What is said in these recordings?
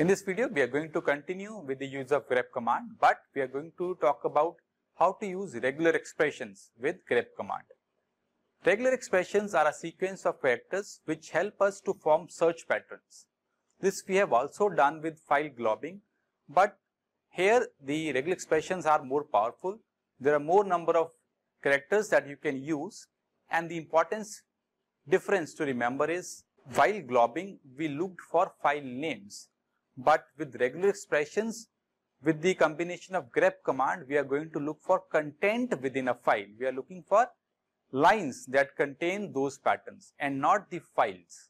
In this video, we are going to continue with the use of grep command, but we are going to talk about how to use regular expressions with grep command. Regular expressions are a sequence of characters which help us to form search patterns. This we have also done with file globbing, but here the regular expressions are more powerful. There are more number of characters that you can use, and the difference to remember is, while globbing, we looked for file names. But with regular expressions, with the combination of grep command, we are going to look for content within a file. We are looking for lines that contain those patterns and not the files.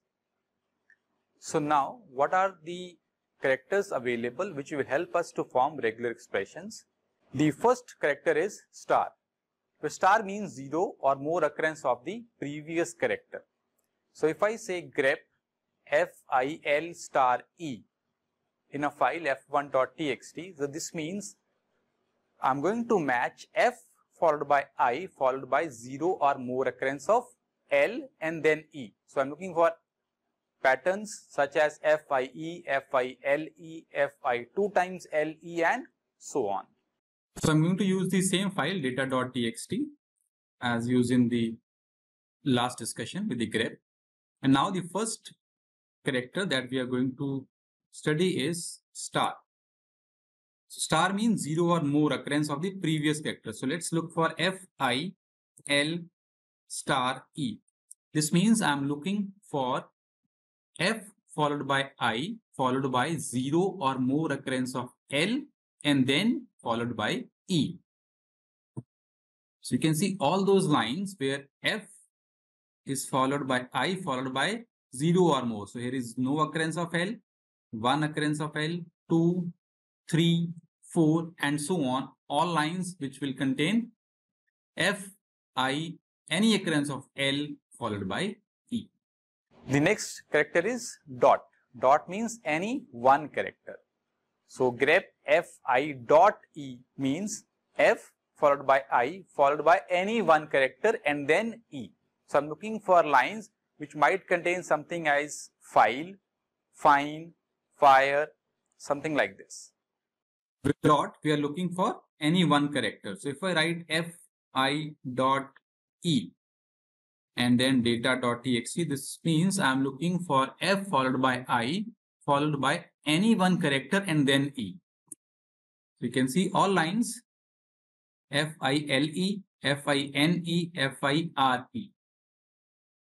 So now, what are the characters available which will help us to form regular expressions? The first character is star. The star means 0 or more occurrence of the previous character. So if I say grep fil star e in a file f1.txt, so this means I'm going to match f followed by I followed by 0 or more occurrence of l and then e. So I'm looking for patterns such as fie, file, fi 2 times le and so on. So I'm going to use the same file data.txt as used in the last discussion with the grep. And now the first character that we are going to study is star. So star means 0 or more occurrence of the previous character. So let's look for fil star e. This means I'm looking for f followed by I followed by 0 or more occurrence of l and then followed by e. So you can see all those lines where f is followed by I followed by 0 or more. So here is no occurrence of l, 1 occurrence of l, 2, 3, 4 and so on. All lines which will contain f, I, any occurrence of l followed by e. The next character is dot. Dot means any one character. So grep fi dot e means f followed by I followed by any one character and then e. So I'm looking for lines which might contain something as file, fine, fire, something like this. With dot, we are looking for any one character. So if I write fi dot e and then data.txt, this means I'm looking for f followed by I followed by any one character and then e. So you can see all lines file, fine, fire,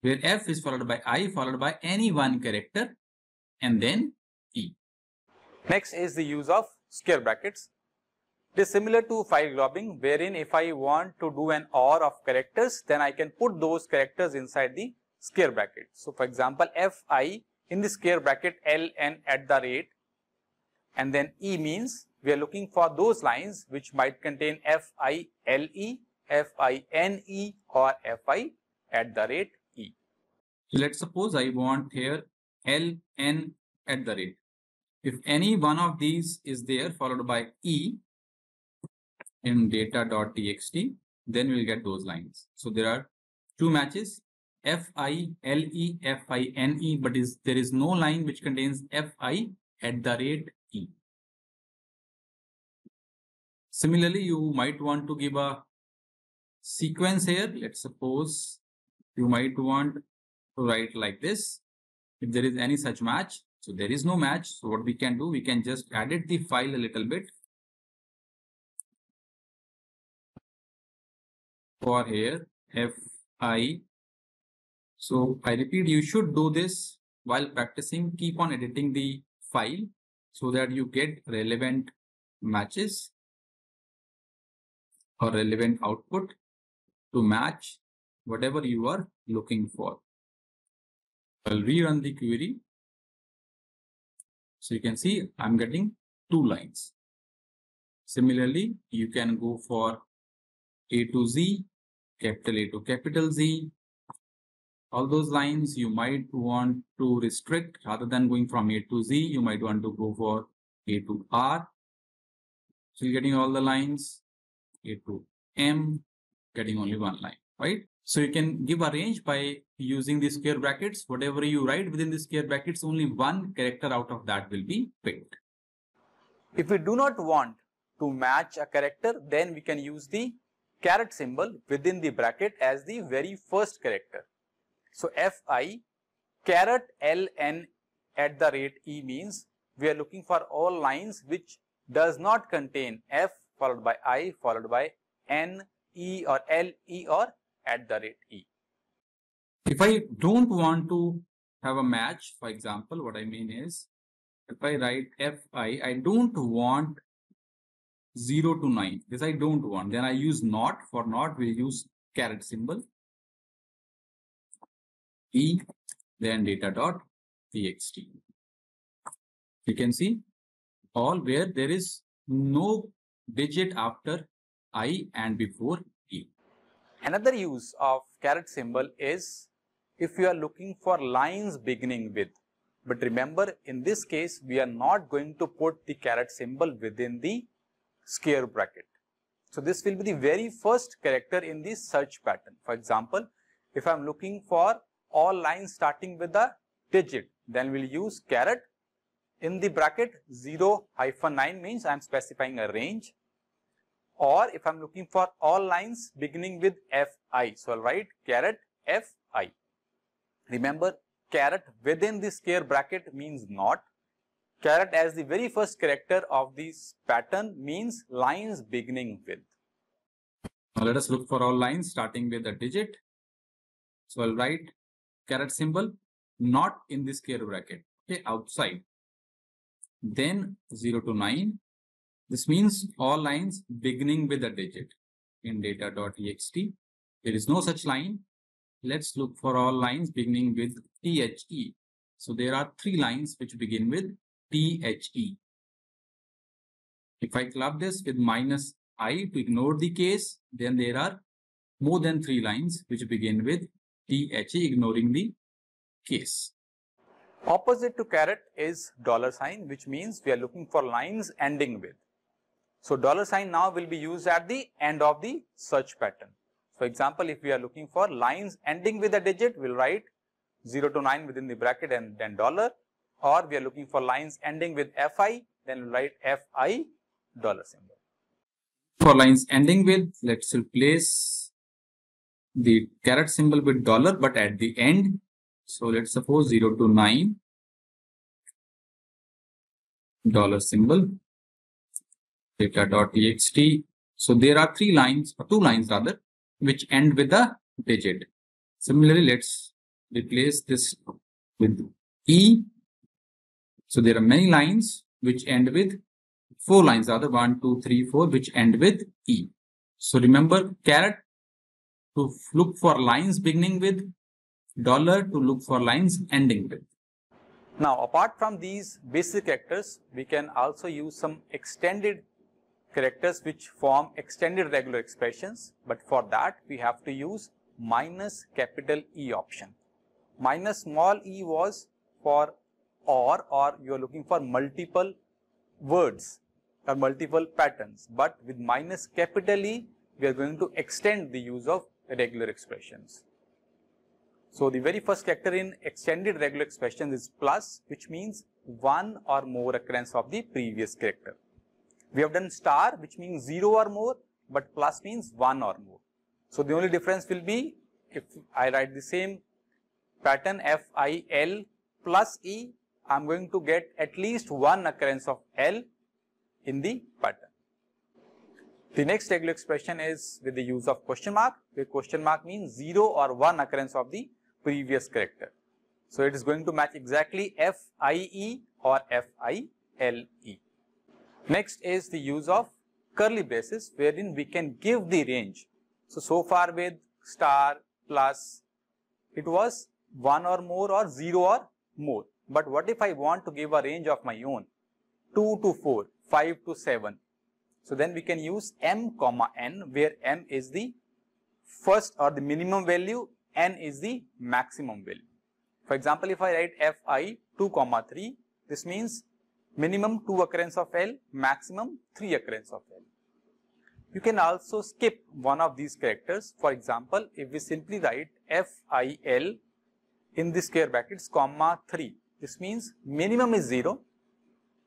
where f is followed by I followed by any one character and then e. Next is the use of square brackets. It is similar to file globbing, wherein if I want to do an OR of characters, then I can put those characters inside the square bracket. So for example, fi in the square bracket ln @ and then e means we are looking for those lines which might contain file, fine or fi @e. So let's suppose I want here ln @. If any one of these is there followed by e in data.txt, then we'll get those lines. So there are two matches file, fine, but there is no line which contains fi @e. Similarly, you might want to give a sequence here. Let's suppose you might want to write like this. If there is any such match, so there is no match. So what we can do, we can just edit the file a little bit. For here, fi. So I repeat, you should do this while practicing. Keep on editing the file so that you get relevant matches or relevant output to match whatever you are looking for. I'll rerun the query. So you can see I'm getting two lines. Similarly, you can go for A to Z, capital A to capital Z. All those lines you might want to restrict. Rather than going from A to Z, you might want to go for A to R. So you're getting all the lines. A to M, getting only one line, right? So you can give a range by using the square brackets. Whatever you write within the square brackets, only one character out of that will be picked. If we do not want to match a character, then we can use the caret symbol within the bracket as the very first character. So fi caret ln @ e means we are looking for all lines which does not contain f followed by I followed by n, e or l, e or @e. If I don't want to have a match, for example, what I mean is, if I write fi, I don't want 0 to 9. This I don't want. Then I use not. For not, we use caret symbol. E, then data.txt. You can see all where there is no digit after I and before E. Another use of caret symbol is if you are looking for lines beginning with. But remember, in this case, we are not going to put the caret symbol within the square bracket. So this will be the very first character in the search pattern. For example, if I am looking for all lines starting with a digit, then we will use caret. In the bracket 0-9 means I am specifying a range. Or if I am looking for all lines beginning with fi, so I will write caret fi. Remember, caret within the square bracket means not. Caret as the very first character of this pattern means lines beginning with. Now let us look for all lines starting with a digit. So I will write caret symbol, not in the square bracket, okay, outside. Then 0-9. This means all lines beginning with a digit. In data.txt, there is no such line. Let's look for all lines beginning with the. So there are 3 lines which begin with the. If I club this with -i to ignore the case, then there are more than 3 lines which begin with the, ignoring the case. Opposite to caret is $, which means we are looking for lines ending with. So $, now will be used at the end of the search pattern. For example, if we are looking for lines ending with a digit, we'll write 0-9 within the bracket and then $. Or we are looking for lines ending with fi, then we'll write fi $. For lines ending with, let's replace the caret symbol with $, but at the end. So let's suppose 0-9 $, data.txt. So there are 2 lines which end with a digit. Similarly, let's replace this with E. So there are many lines which end with 4 lines, 1, 2, 3, 4, which end with E. So remember, caret to look for lines beginning with, $, to look for lines ending with. Now, apart from these basic characters, we can also use some extended characters which form extended regular expressions. But for that, we have to use -E option. -e was for or you are looking for multiple words or multiple patterns. But with -E, we are going to extend the use of regular expressions. So the very first character in extended regular expressions is plus, which means one or more occurrence of the previous character. We have done star, which means 0 or more, but plus means 1 or more. So the only difference will be if I write the same pattern fil plus e, I am going to get at least one occurrence of l in the pattern. The next regular expression is with the use of question mark, where question mark means 0 or 1 occurrence of the previous character. So it is going to match exactly fie or file. Next is the use of curly braces, wherein we can give the range. So far with star, plus, it was 1 or more or 0 or more. But what if I want to give a range of my own? 2-4, 5-7. So then we can use m, n, where m is the first or the minimum value, n is the maximum value. For example, if I write fi 2, 3, this means minimum 2 occurrence of l, maximum 3 occurrence of l. You can also skip one of these characters. For example, if we simply write FIL in the square brackets, comma 3, this means minimum is 0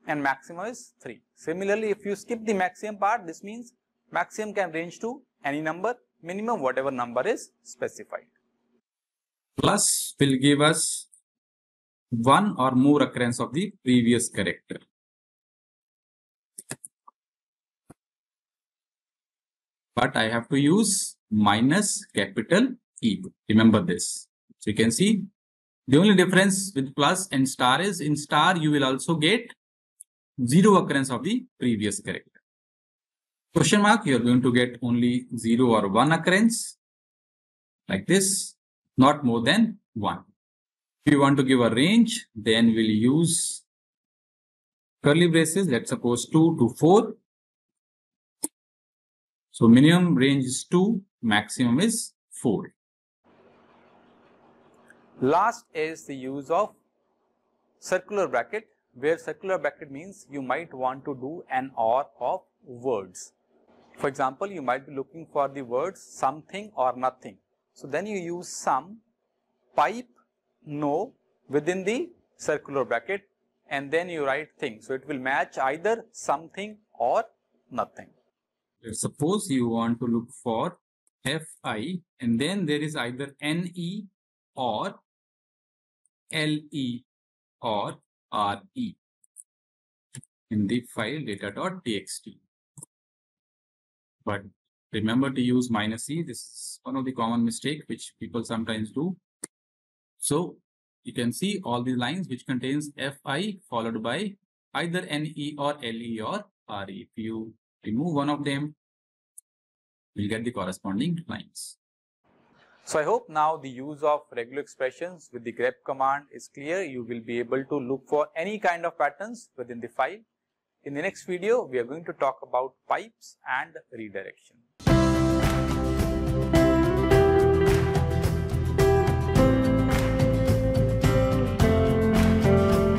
and maximum is 3. Similarly, if you skip the maximum part, this means maximum can range to any number, minimum whatever number is specified. Plus will give us one or more occurrence of the previous character. But I have to use minus capital E. Remember this. So you can see the only difference with plus and star is in star you will also get 0 occurrence of the previous character. Question mark, you are going to get only 0 or 1 occurrence like this, not more than 1. If you want to give a range, then we'll use curly braces, let's suppose 2 to 4. So minimum range is 2, maximum is 4. Last is the use of circular bracket, where circular bracket means you might want to do an OR of words. For example, you might be looking for the words something or nothing. So then you use some, pipe, no within the circular bracket, and then you write thing. So it will match either something or nothing. Suppose you want to look for FI and then there is either NE or LE or RE in the file data.txt. But remember to use minus E. This is one of the common mistake which people sometimes do. So you can see all the lines which contains FI followed by either NE or LE or RE. If you remove one of them, we'll get the corresponding lines. So I hope now the use of regular expressions with the grep command is clear. You will be able to look for any kind of patterns within the file. In the next video, we are going to talk about pipes and redirection.